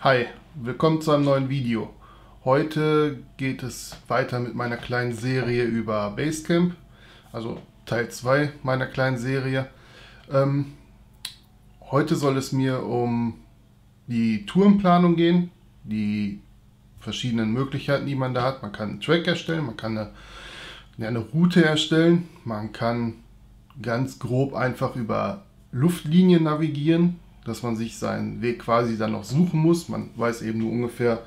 Hi, willkommen zu einem neuen Video. Heute geht es weiter mit meiner kleinen Serie über Basecamp, also Teil 2 meiner kleinen Serie. Heute soll es mir um die Tourenplanung gehen, die verschiedenen Möglichkeiten, die man da hat. Man kann einen Track erstellen, man kann eine Route erstellen, man kann ganz grob einfach über Luftlinien navigieren, dass man sich seinen Weg quasi dann noch suchen muss. Man weiß eben nur ungefähr,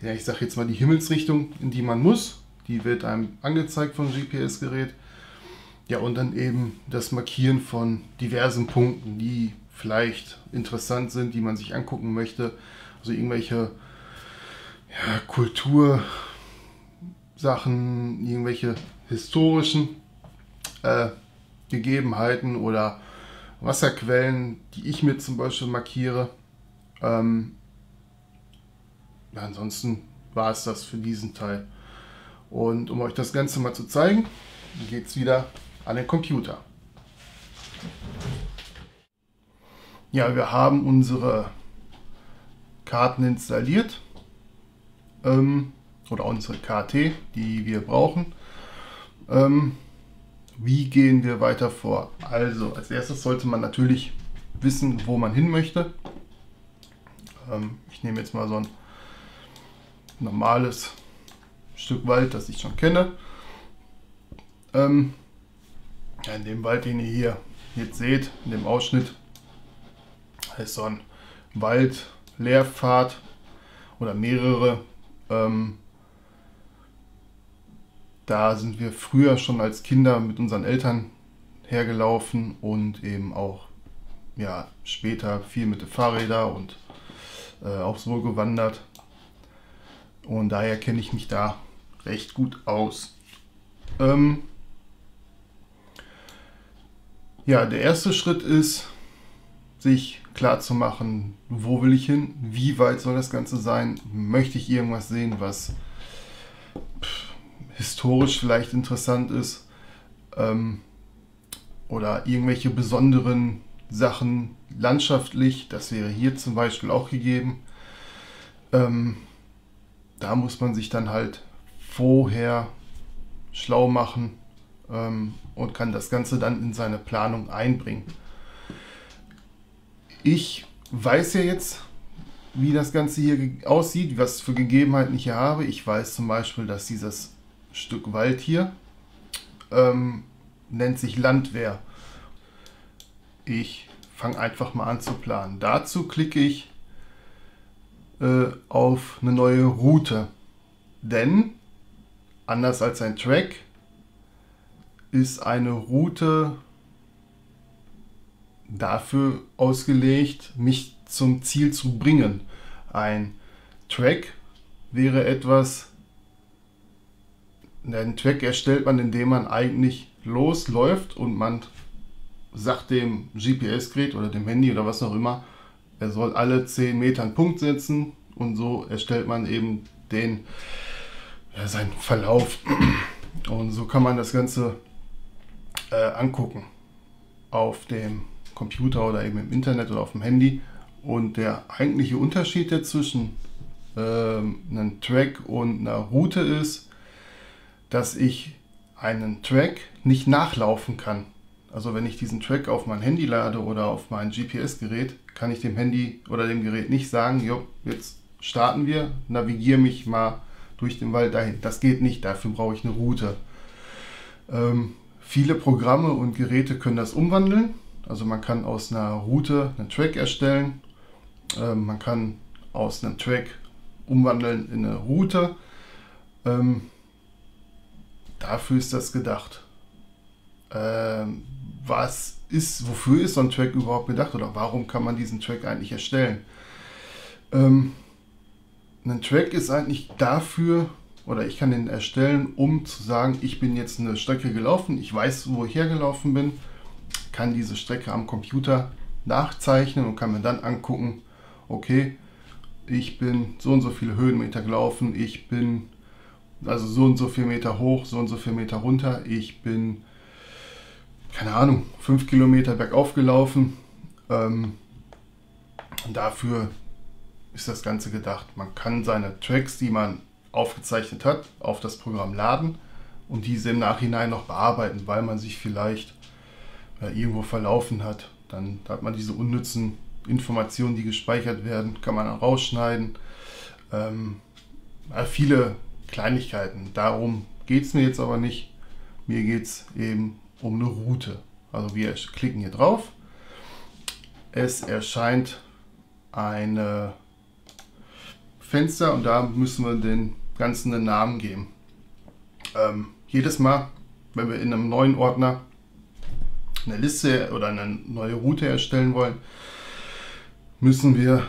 ja, ich sage jetzt mal die Himmelsrichtung, in die man muss. Die wird einem angezeigt vom GPS-Gerät. Ja, und dann eben das Markieren von diversen Punkten, die vielleicht interessant sind, die man sich angucken möchte. Also irgendwelche ja, Kultursachen, irgendwelche historischen Gegebenheiten oder Wasserquellen, die ich mir zum Beispiel markiere. Ja, ansonsten war es das für diesen Teil. Und um euch das Ganze mal zu zeigen, geht es wieder an den Computer. Ja, wir haben unsere Karten installiert. Oder unsere KT, die wir brauchen. Wie gehen wir weiter vor? Also, als erstes sollte man natürlich wissen, wo man hin möchte. Ich nehme jetzt mal so ein normales Stück Wald, das ich schon kenne. Ja, in dem Wald, den ihr hier jetzt seht, in dem Ausschnitt, ist so ein Waldlehrpfad oder mehrere. Da sind wir früher schon als Kinder mit unseren Eltern hergelaufen und eben auch ja, später viel mit den Fahrrädern und auch so gewandert. Und daher kenne ich mich da recht gut aus. Ja, der erste Schritt ist, sich klar zu machen, wo will ich hin, wie weit soll das Ganze sein, möchte ich irgendwas sehen, was historisch vielleicht interessant ist oder irgendwelche besonderen Sachen landschaftlich, das wäre hier zum Beispiel auch gegeben. Da muss man sich dann halt vorher schlau machen und kann das Ganze dann in seine Planung einbringen. Ich weiß ja jetzt, wie das Ganze hier aussieht, was für Gegebenheiten ich hier habe. Ich weiß zum Beispiel, dass dieses Stück Wald hier nennt sich Landwehr. Ich fange einfach mal an zu planen. Dazu klicke ich auf eine neue Route, denn anders als ein Track ist eine Route dafür ausgelegt, mich zum Ziel zu bringen. Ein Track wäre etwas. Den Track erstellt man, indem man eigentlich losläuft und man sagt dem GPS-Gerät oder dem Handy oder was auch immer, er soll alle 10 Meter einen Punkt setzen, und so erstellt man eben den, ja, seinen Verlauf. Und so kann man das Ganze angucken auf dem Computer oder eben im Internet oder auf dem Handy. Und der eigentliche Unterschied zwischen einem Track und einer Route ist, dass ich einen Track nicht nachlaufen kann. Also wenn ich diesen Track auf mein Handy lade oder auf mein GPS-Gerät, kann ich dem Handy oder dem Gerät nicht sagen, jo, jetzt starten wir, navigiere mich mal durch den Wald dahin. Das geht nicht, dafür brauche ich eine Route. Viele Programme und Geräte können das umwandeln. Also man kann aus einer Route einen Track erstellen. Man kann aus einem Track umwandeln in eine Route. Dafür ist das gedacht. Wofür ist so ein Track überhaupt gedacht oder warum kann man diesen Track eigentlich erstellen? Ein Track ist eigentlich dafür, oder ich kann den erstellen, um zu sagen, ich bin jetzt eine Strecke gelaufen, ich weiß, wo ich hergelaufen bin, kann diese Strecke am Computer nachzeichnen und kann mir dann angucken, okay, ich bin so und so viele Höhenmeter gelaufen, ich bin also so und so viel Meter hoch, so und so viel Meter runter. Ich bin, keine Ahnung, 5 Kilometer bergauf gelaufen. Dafür ist das Ganze gedacht. Man kann seine Tracks, die man aufgezeichnet hat, auf das Programm laden und diese im Nachhinein noch bearbeiten, weil man sich vielleicht irgendwo verlaufen hat. Dann hat man diese unnützen Informationen, die gespeichert werden, kann man auch rausschneiden. Viele Kleinigkeiten. Darum geht es mir jetzt aber nicht. Mir geht es eben um eine Route. Also wir klicken hier drauf. Es erscheint ein Fenster und da müssen wir den ganzen einen Namen geben. Jedes Mal, wenn wir in einem neuen Ordner eine Liste oder eine neue Route erstellen wollen, müssen wir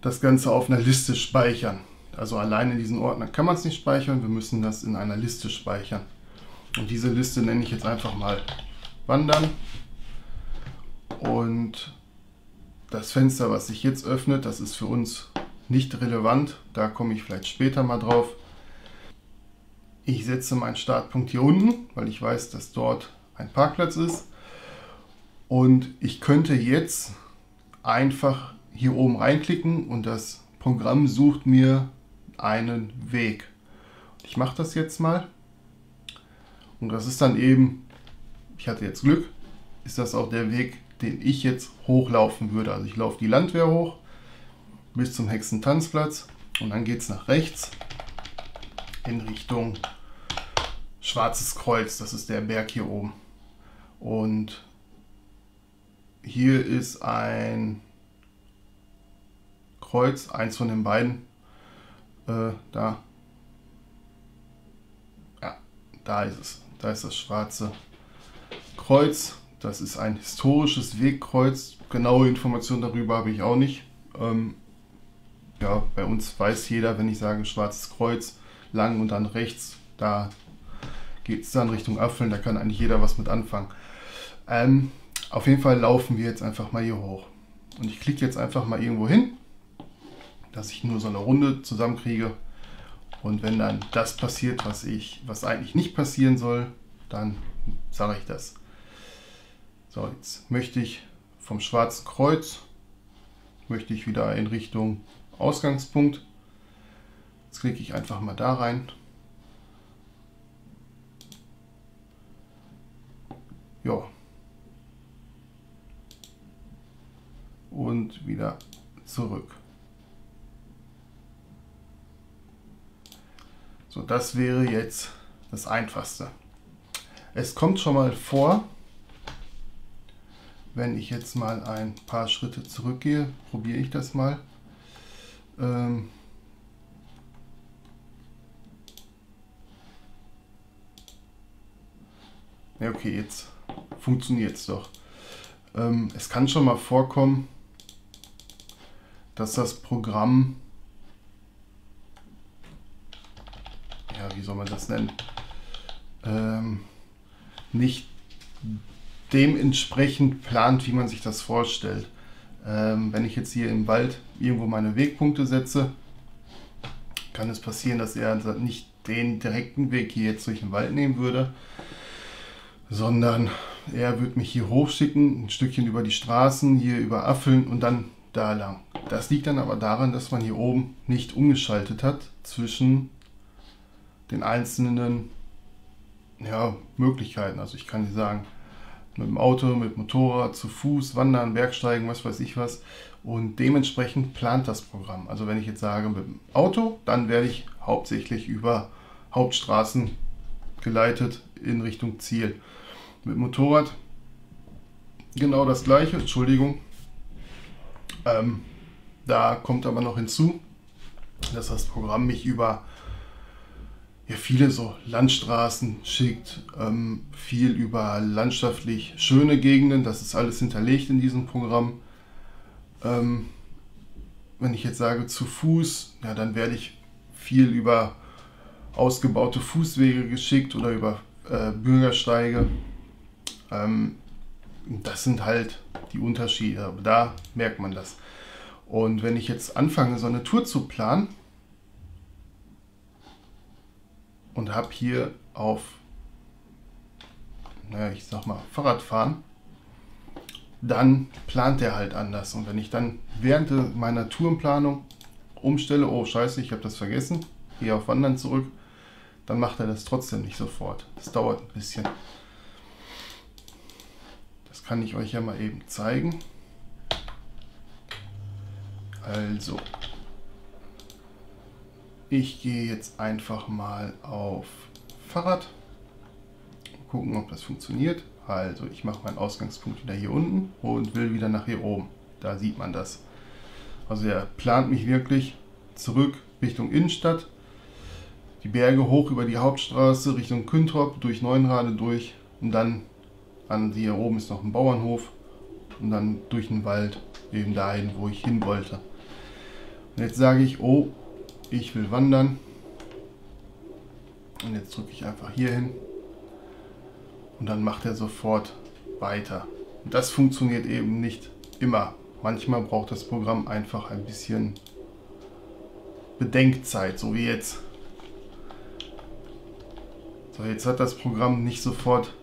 das Ganze auf einer Liste speichern. Also allein in diesem Ordner kann man es nicht speichern, wir müssen das in einer Liste speichern. Und diese Liste nenne ich jetzt einfach mal Wandern. Und das Fenster, was sich jetzt öffnet, das ist für uns nicht relevant. Da komme ich vielleicht später mal drauf. Ich setze meinen Startpunkt hier unten, weil ich weiß, dass dort ein Parkplatz ist. Und ich könnte jetzt einfach hier oben reinklicken und das Programm sucht mir einen Weg. Ich mache das jetzt mal. Und das ist dann eben, ich hatte jetzt Glück, ist das auch der Weg, den ich jetzt hochlaufen würde. Also ich laufe die Landwehr hoch bis zum Hexentanzplatz und dann geht es nach rechts in Richtung Schwarzes Kreuz. Das ist der Berg hier oben. Und hier ist ein Kreuz, eins von den beiden. Da ist es. Da ist das Schwarze Kreuz. Das ist ein historisches Wegkreuz. Genaue Informationen darüber habe ich auch nicht. Ja, bei uns weiß jeder, wenn ich sage Schwarzes Kreuz, lang und dann rechts, da geht es dann Richtung Apfel. Da kann eigentlich jeder was mit anfangen. Auf jeden Fall laufen wir jetzt einfach mal hier hoch. Und ich klicke jetzt einfach mal irgendwo hin, dass ich nur so eine Runde zusammenkriege. Und wenn dann das passiert, was eigentlich nicht passieren soll, dann sage ich das. So, jetzt möchte ich vom Schwarzen Kreuz, möchte ich wieder in Richtung Ausgangspunkt. Jetzt klicke ich einfach mal da rein. Ja. Und wieder zurück. So, das wäre jetzt das Einfachste. Es kommt schon mal vor, wenn ich jetzt mal ein paar Schritte zurückgehe, probiere ich das mal. Ja, okay, jetzt funktioniert es doch. Es kann schon mal vorkommen, dass das Programm, ja, wie soll man das nennen, nicht dementsprechend plant, wie man sich das vorstellt. Wenn ich jetzt hier im Wald irgendwo meine Wegpunkte setze, kann es passieren, dass er nicht den direkten Weg hier jetzt durch den Wald nehmen würde, sondern er würde mich hier hochschicken, ein Stückchen über die Straßen, hier über Apfeln und dann da lang. Das liegt dann aber daran, dass man hier oben nicht umgeschaltet hat zwischen den einzelnen, ja, Möglichkeiten. Also ich kann dir sagen, mit dem Auto, mit dem Motorrad, zu Fuß, Wandern, Bergsteigen, was weiß ich was. Und dementsprechend plant das Programm. Also wenn ich jetzt sage, mit dem Auto, dann werde ich hauptsächlich über Hauptstraßen geleitet in Richtung Ziel. Mit dem Motorrad genau das gleiche, Entschuldigung. Da kommt aber noch hinzu, dass das Programm mich über viele so Landstraßen schickt, viel über landschaftlich schöne Gegenden, das ist alles hinterlegt in diesem Programm. Wenn ich jetzt sage zu Fuß, ja, dann werde ich viel über ausgebaute Fußwege geschickt oder über Bürgersteige. Das sind halt die Unterschiede, aber da merkt man das. Und wenn ich jetzt anfange, so eine Tour zu planen, und habe hier auf, naja, ich sag mal, Fahrradfahren dann plant er halt anders. Und wenn ich dann während meiner Tourenplanung umstelle, oh scheiße, ich habe das vergessen, gehe auf Wandern zurück, dann macht er das trotzdem nicht sofort. Das dauert ein bisschen. Das kann ich euch ja mal eben zeigen. Also, ich gehe jetzt einfach mal auf Fahrrad. Gucken, ob das funktioniert. Also, ich mache meinen Ausgangspunkt wieder hier unten und will wieder nach hier oben. Da sieht man das. Also, er plant mich wirklich zurück Richtung Innenstadt. Die Berge hoch über die Hauptstraße Richtung Küntrop, durch Neuenrade durch und dann an hier oben ist noch ein Bauernhof und dann durch den Wald eben dahin, wo ich hin wollte. Und jetzt sage ich, oh, ich will wandern und jetzt drücke ich einfach hier hin und dann macht er sofort weiter. Und das funktioniert eben nicht immer. Manchmal braucht das Programm einfach ein bisschen Bedenkzeit, so wie jetzt. So, jetzt hat das Programm nicht sofort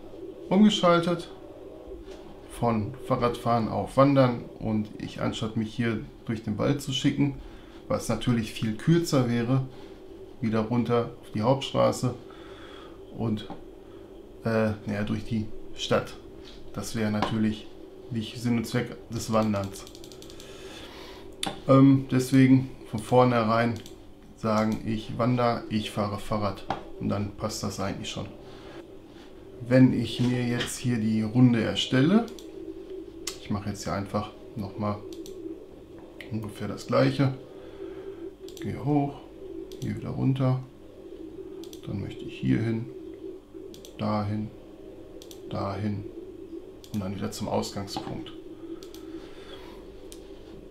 umgeschaltet von Fahrradfahren auf Wandern und ich, anstatt mich hier durch den Wald zu schicken, was natürlich viel kürzer wäre, wieder runter auf die Hauptstraße und naja, durch die Stadt. Das wäre natürlich nicht Sinn und Zweck des Wanderns. Deswegen von vornherein sagen, ich wandere, ich fahre Fahrrad. Und dann passt das eigentlich schon. Wenn ich mir jetzt hier die Runde erstelle, ich mache jetzt hier einfach nochmal ungefähr das gleiche. Gehe hoch, hier wieder runter, dann möchte ich hier hin, dahin, dahin und dann wieder zum Ausgangspunkt.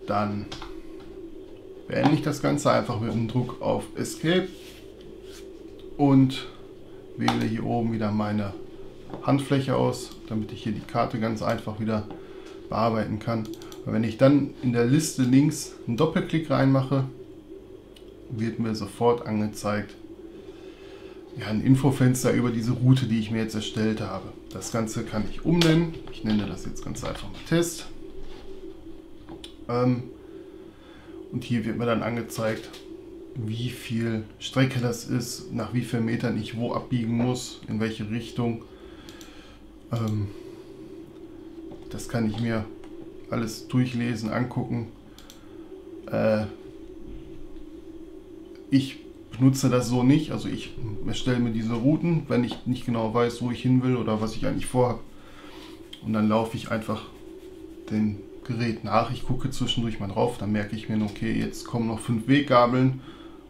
Dann beende ich das Ganze einfach mit dem Druck auf Escape und wähle hier oben wieder meine Handfläche aus, damit ich hier die Karte ganz einfach wieder bearbeiten kann. Und wenn ich dann in der Liste links einen Doppelklick reinmache, wird mir sofort angezeigt, ja, ein Infofenster über diese Route, die ich mir jetzt erstellt habe. Das Ganze kann ich umnennen. Ich nenne das jetzt ganz einfach mal Test. Und hier wird mir dann angezeigt, wie viel Strecke das ist, nach wie vielen Metern ich wo abbiegen muss, in welche Richtung. Das kann ich mir alles durchlesen, angucken. Ich benutze das so nicht, also ich erstelle mir diese Routen, wenn ich nicht genau weiß, wo ich hin will oder was ich eigentlich vorhabe. Und dann laufe ich einfach dem Gerät nach, ich gucke zwischendurch mal drauf, dann merke ich mir, okay, jetzt kommen noch 5 Weggabeln.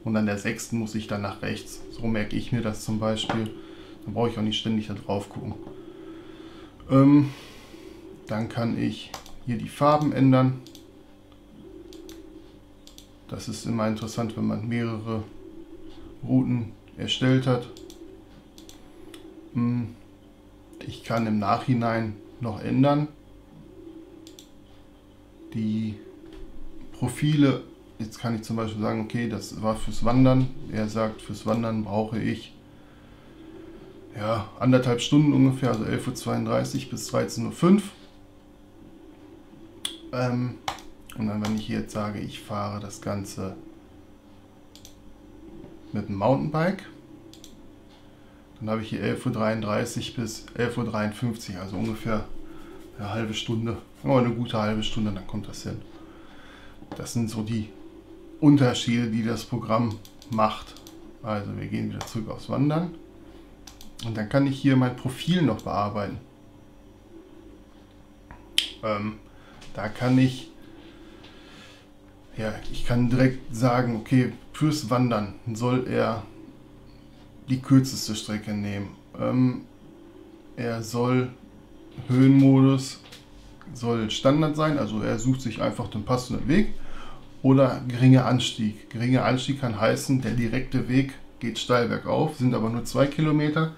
Und an der 6. muss ich dann nach rechts. So merke ich mir das zum Beispiel. Dann brauche ich auch nicht ständig da drauf gucken. Dann kann ich hier die Farben ändern. Das ist immer interessant, wenn man mehrere Routen erstellt hat. Ich kann im Nachhinein noch ändern. Die Profile. Jetzt kann ich zum Beispiel sagen, okay, das war fürs Wandern. Er sagt, fürs Wandern brauche ich ja 1,5 Stunden ungefähr, also 11:32 bis 13:05 Uhr. Und dann, wenn ich jetzt sage, ich fahre das Ganze mit dem Mountainbike, dann habe ich hier 11:33 Uhr bis 11:53 Uhr, also ungefähr eine halbe Stunde, aber eine gute halbe Stunde, dann kommt das hin. Das sind so die Unterschiede, die das Programm macht. Also wir gehen wieder zurück aufs Wandern und dann kann ich hier mein Profil noch bearbeiten. Da kann ich, ja, ich kann direkt sagen, okay, fürs Wandern soll er die kürzeste Strecke nehmen. Er soll Höhenmodus, soll Standard sein, also er sucht sich einfach den passenden Weg, oder geringer Anstieg. Geringer Anstieg kann heißen, der direkte Weg geht steil bergauf, sind aber nur 2 Kilometer.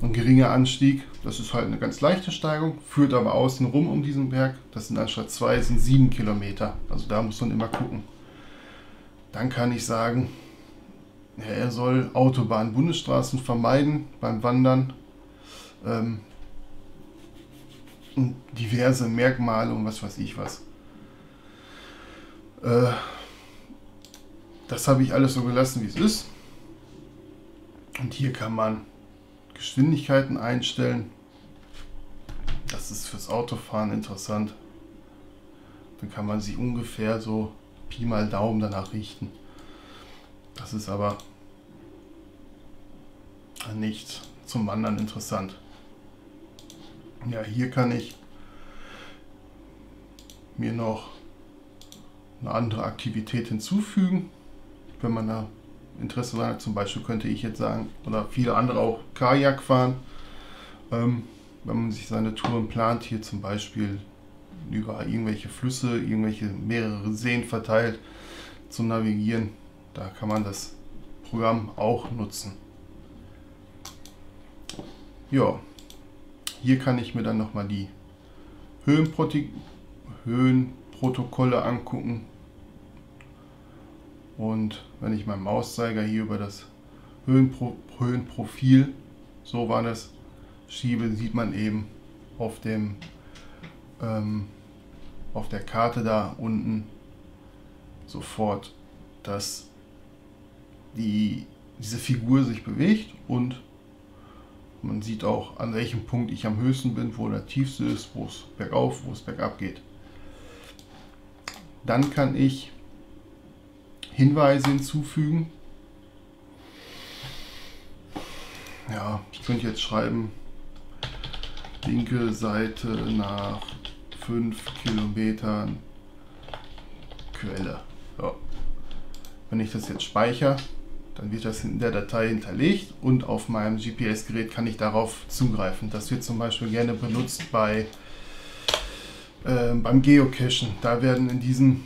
Und geringer Anstieg, das ist halt eine ganz leichte Steigung, führt aber außen rum um diesen Berg. Das sind anstatt 2 sind 7 Kilometer. Also da muss man immer gucken. Dann kann ich sagen, ja, er soll Autobahnen, Bundesstraßen vermeiden beim Wandern. und diverse Merkmale und was weiß ich was. Das habe ich alles so gelassen, wie es ist. Und hier kann man Geschwindigkeiten einstellen. Das ist fürs Autofahren interessant. Dann kann man sie ungefähr so Pi mal Daumen danach richten. Das ist aber nicht zum Wandern interessant. Ja, hier kann ich mir noch eine andere Aktivität hinzufügen, wenn man da Interesse daran hat. Zum Beispiel könnte ich jetzt sagen, oder viele andere auch, Kajak fahren. Wenn man sich seine Touren plant, hier zum Beispiel über irgendwelche Flüsse, mehrere Seen verteilt zu navigieren, da kann man das Programm auch nutzen. Ja, hier kann ich mir dann nochmal die Höhenprotokolle angucken. Und wenn ich meinen Mauszeiger hier über das Höhenprofil, so war das, schiebe, sieht man eben auf dem auf der Karte da unten sofort, dass diese Figur sich bewegt, und man sieht auch, an welchem Punkt ich am höchsten bin, wo der tiefste ist, wo es bergauf, wo es bergab geht. Dann kann ich Hinweise hinzufügen. Ja, ich könnte jetzt schreiben, linke Seite nach 5 Kilometern Quelle. Ja. Wenn ich das jetzt speichere, dann wird das in der Datei hinterlegt und auf meinem GPS-Gerät kann ich darauf zugreifen. Das wird zum Beispiel gerne benutzt bei, beim Geocachen. Da werden in diesen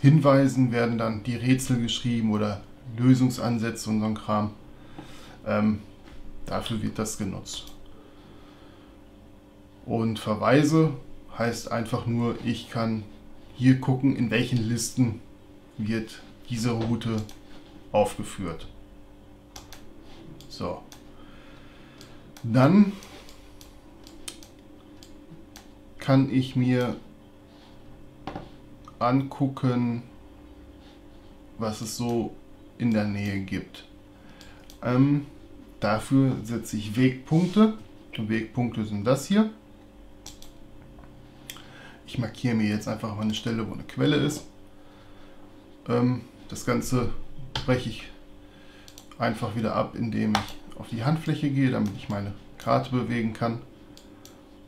Hinweisen werden dann die Rätsel geschrieben oder Lösungsansätze und so ein Kram. Dafür wird das genutzt. Und Verweise heißt einfach nur, ich kann hier gucken, in welchen Listen wird diese Route aufgeführt. So. Dann kann ich mir angucken, was es so in der Nähe gibt. Dafür setze ich Wegpunkte. Die Wegpunkte sind das hier. Ich markiere mir jetzt einfach mal eine Stelle, wo eine Quelle ist. Das Ganze breche ich einfach wieder ab, indem ich auf die Handfläche gehe, damit ich meine Karte bewegen kann.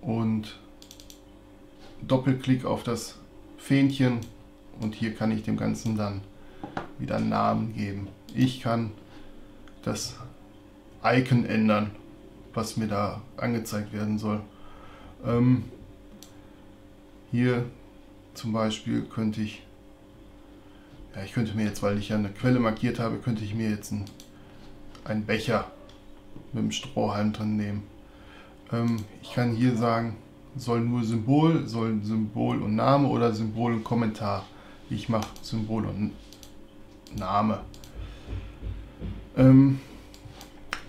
Und Doppelklick auf das Fähnchen, und hier kann ich dem Ganzen dann wieder einen Namen geben. Ich kann das Icon ändern, was mir da angezeigt werden soll. Hier zum Beispiel könnte ich, ja, ich könnte mir jetzt, weil ich ja eine Quelle markiert habe, könnte ich mir jetzt einen Becher mit einem Strohhalm drin nehmen. Ich kann hier sagen, soll nur Symbol, soll Symbol und Name oder Symbol und Kommentar. Ich mache Symbol und Name.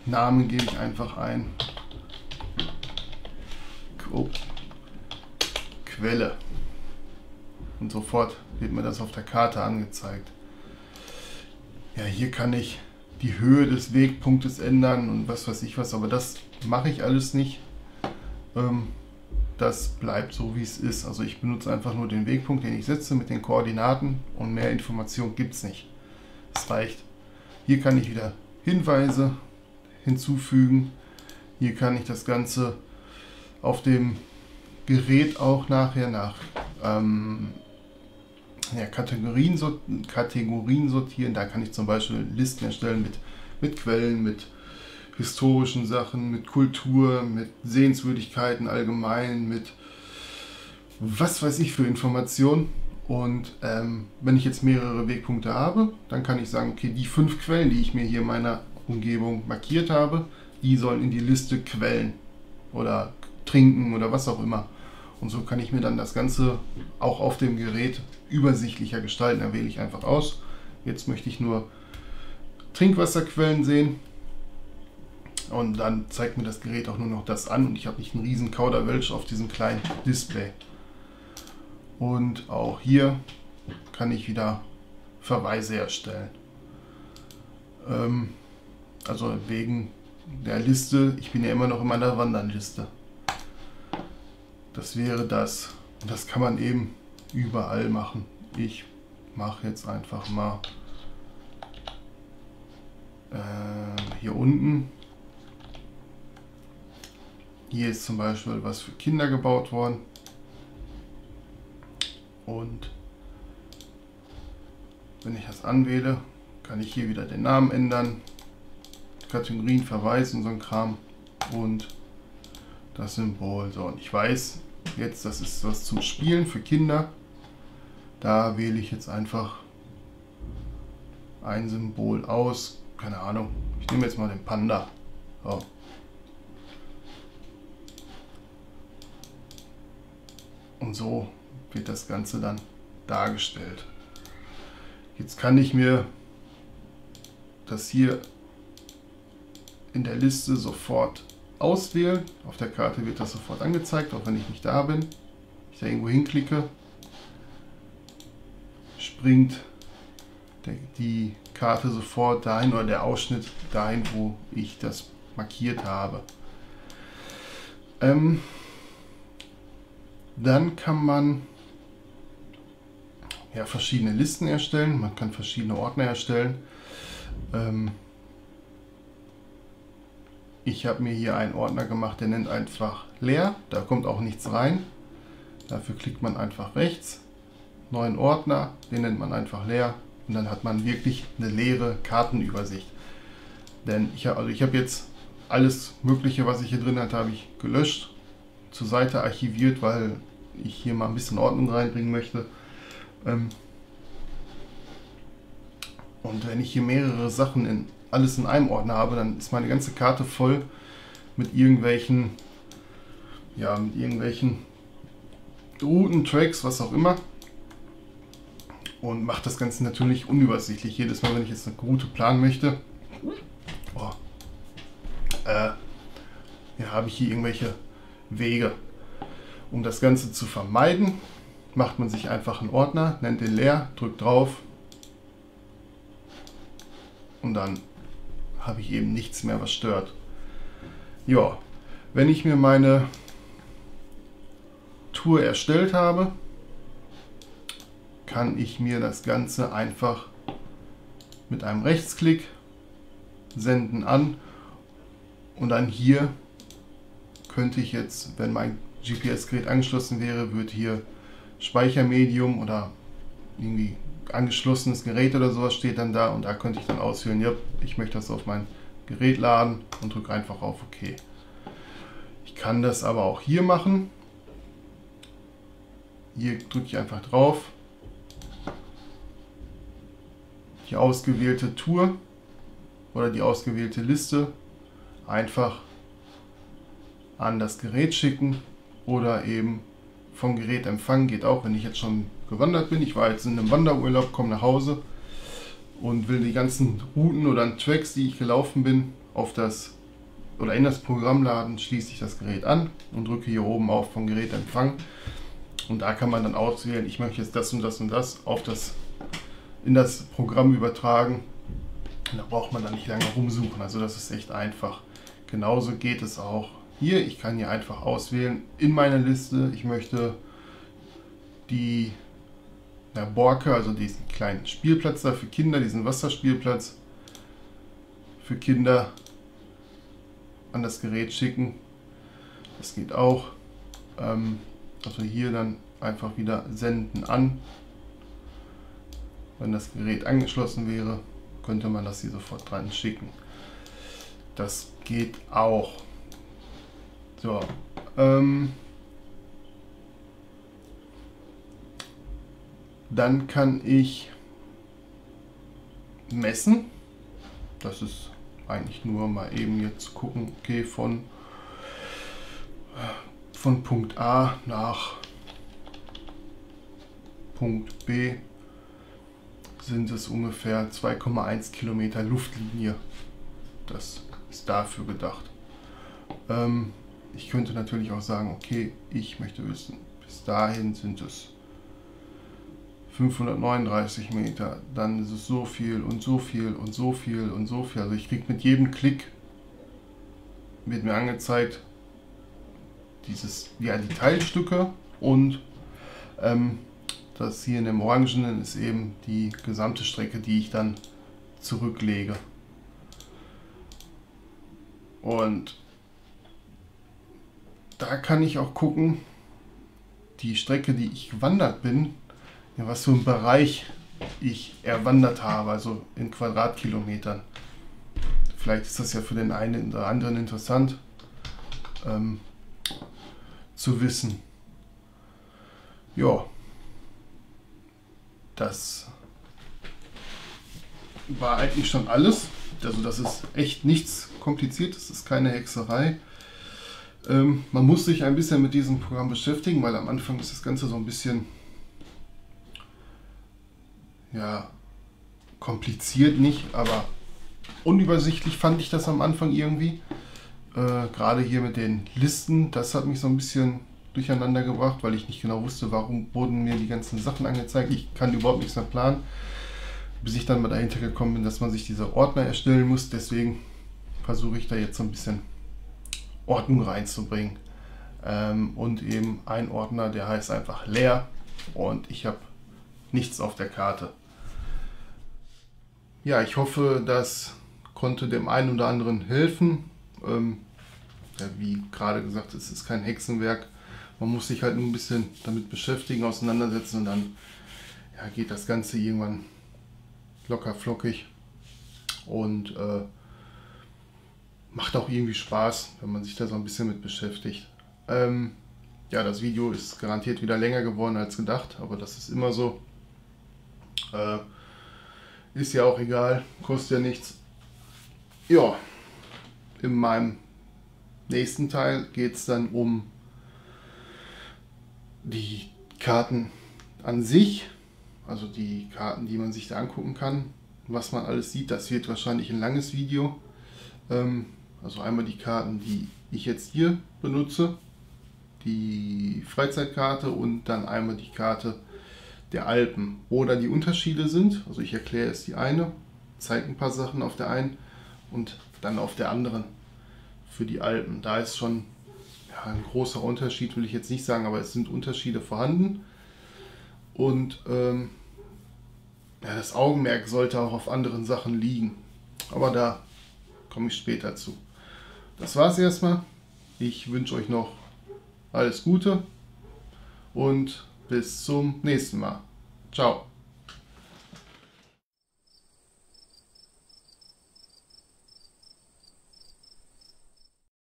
Namen gebe ich einfach ein. Oh. Quelle, und sofort wird mir das auf der Karte angezeigt. Ja, hier kann ich die Höhe des Wegpunktes ändern und was weiß ich was, aber das mache ich alles nicht. Das bleibt so, wie es ist. Also ich benutze einfach nur den Wegpunkt, den ich setze, mit den Koordinaten, und mehr Information gibt es nicht. Das reicht. Hier kann ich wieder Hinweise hinzufügen. Hier kann ich das Ganze auf dem Gerät auch nachher nach ja, Kategorien sortieren. Da kann ich zum Beispiel Listen erstellen mit Quellen, mit historischen Sachen, mit Kultur, mit Sehenswürdigkeiten allgemein, mit was weiß ich für Informationen. Und wenn ich jetzt mehrere Wegpunkte habe, dann kann ich sagen, okay, die 5 Quellen, die ich mir hier in meiner Umgebung markiert habe, die sollen in die Liste Quellen oder Trinken oder was auch immer. Und so kann ich mir dann das Ganze auch auf dem Gerät übersichtlicher gestalten. Da wähle ich einfach aus. Jetzt möchte ich nur Trinkwasserquellen sehen. Und dann zeigt mir das Gerät auch nur noch das an und ich habe nicht einen riesen Kauderwelsch auf diesem kleinen Display. Und auch hier kann ich wieder Verweise erstellen. Also wegen der Liste, ich bin ja immer noch in meiner Wandernliste. Das wäre das. Und das kann man eben überall machen. Ich mache jetzt einfach mal hier unten. Hier ist zum Beispiel was für Kinder gebaut worden. Und wenn ich das anwähle, kann ich hier wieder den Namen ändern, Kategorien verweisen, so ein Kram und das Symbol. So, und ich weiß jetzt, das ist was zum Spielen für Kinder. Da wähle ich jetzt einfach ein Symbol aus. Keine Ahnung, ich nehme jetzt mal den Panda. So. Und so wird das Ganze dann dargestellt. Jetzt kann ich mir das hier in der Liste sofort auswählen. Auf der Karte wird das sofort angezeigt, auch wenn ich nicht da bin. Wenn ich da irgendwo hinklicke, springt die Karte sofort dahin oder der Ausschnitt dahin, wo ich das markiert habe. Dann kann man ja verschiedene Listen erstellen, man kann verschiedene Ordner erstellen. Ich habe mir hier einen Ordner gemacht, der nennt einfach leer, da kommt auch nichts rein. Dafür klickt man einfach rechts, neuen Ordner, den nennt man einfach leer und dann hat man wirklich eine leere Kartenübersicht. Denn ich habe jetzt alles Mögliche, was ich hier drin hatte, habe ich gelöscht, zur Seite archiviert, weil ich hier mal ein bisschen Ordnung reinbringen möchte. Und wenn ich hier mehrere Sachen alles in einem Ordner habe, dann ist meine ganze Karte voll mit irgendwelchen, ja, mit irgendwelchen Routen, Tracks, was auch immer. Und macht das Ganze natürlich unübersichtlich. Jedes Mal, wenn ich jetzt eine Route planen möchte, ja, habe ich hier irgendwelche Wege. Um das Ganze zu vermeiden, macht man sich einfach einen Ordner, nennt den leer, drückt drauf und dann habe ich eben nichts mehr, was stört. Ja, wenn ich mir meine Tour erstellt habe, kann ich mir das Ganze einfach mit einem Rechtsklick senden an und dann hier könnte ich jetzt, wenn mein GPS-Gerät angeschlossen wäre, würde hier Speichermedium oder irgendwie angeschlossenes Gerät oder sowas steht dann da und da könnte ich dann auswählen, ja, ich möchte das auf mein Gerät laden und drücke einfach auf OK. Ich kann das aber auch hier machen. Hier drücke ich einfach drauf. Die ausgewählte Tour oder die ausgewählte Liste einfach an das Gerät schicken oder eben vom Gerät empfangen, geht auch, wenn ich jetzt schon gewandert bin. Ich war jetzt in einem Wanderurlaub, komme nach Hause und will die ganzen Routen oder Tracks, die ich gelaufen bin, auf das oder in das Programm laden, schließe ich das Gerät an und drücke hier oben auf vom Gerät empfangen. Und da kann man dann auswählen, ich möchte jetzt das und das und das auf das in das Programm übertragen. Und da braucht man dann nicht lange rumsuchen. Also das ist echt einfach. Genauso geht es auch. Hier, ich kann hier einfach auswählen in meiner Liste, ich möchte die Borke, also diesen kleinen Spielplatz da für Kinder, diesen Wasserspielplatz für Kinder an das Gerät schicken. Das geht auch. Also hier dann einfach wieder senden an. Wenn das Gerät angeschlossen wäre, könnte man das hier sofort dran schicken. Das geht auch. So, dann kann ich messen. Das ist eigentlich nur mal eben jetzt gucken, okay, von Punkt A nach Punkt B sind es ungefähr 2,1 Kilometer Luftlinie. Das ist dafür gedacht. Ich könnte natürlich auch sagen, okay, ich möchte wissen, bis dahin sind es 539 Meter, dann ist es so viel und so viel und so viel und so viel. Also ich kriege mit jedem Klick, wird mir angezeigt, die Teilstücke, und das hier in dem Orangenen ist eben die gesamte Strecke, die ich dann zurücklege. Und da kann ich auch gucken, die Strecke, die ich gewandert bin, in was für einen Bereich ich erwandert habe, also in Quadratkilometern. Vielleicht ist das ja für den einen oder anderen interessant zu wissen. Ja, das war eigentlich schon alles. Also das ist echt nichts Kompliziertes, das ist keine Hexerei. Man muss sich ein bisschen mit diesem Programm beschäftigen, weil am Anfang ist das Ganze so ein bisschen, ja, kompliziert nicht, aber unübersichtlich fand ich das am Anfang irgendwie. Gerade hier mit den Listen, das hat mich so ein bisschen durcheinander gebracht, weil ich nicht genau wusste, warum wurden mir die ganzen Sachen angezeigt. Ich kann überhaupt nichts mehr planen, bis ich dann mal dahinter gekommen bin, dass man sich diese Ordner erstellen muss. Deswegen versuche ich da jetzt so ein bisschen Ordnung reinzubringen. Und eben ein Ordner, der heißt einfach leer und ich habe nichts auf der Karte. Ja, ich hoffe, das konnte dem einen oder anderen helfen. Ja, wie gerade gesagt, es ist kein Hexenwerk. Man muss sich halt nur ein bisschen damit beschäftigen, auseinandersetzen, und dann ja, geht das Ganze irgendwann locker flockig und macht auch irgendwie Spaß, wenn man sich da so ein bisschen mit beschäftigt. Ja, das Video ist garantiert wieder länger geworden als gedacht, aber das ist immer so. Ist ja auch egal, kostet ja nichts. Ja, in meinem nächsten Teil geht es dann um die Karten an sich, also die Karten, die man sich da angucken kann, was man alles sieht. Das wird wahrscheinlich ein langes Video. Also einmal die Karten, die ich jetzt hier benutze, die Freizeitkarte, und dann einmal die Karte der Alpen, wo da die Unterschiede sind. Also ich erkläre es die eine, zeige ein paar Sachen auf der einen und dann auf der anderen für die Alpen. Da ist schon ja, ein großer Unterschied, will ich jetzt nicht sagen, aber es sind Unterschiede vorhanden. Und ja, das Augenmerk sollte auch auf anderen Sachen liegen. Aber da komme ich später zu. Das war's erstmal. Ich wünsche euch noch alles Gute und bis zum nächsten Mal. Ciao.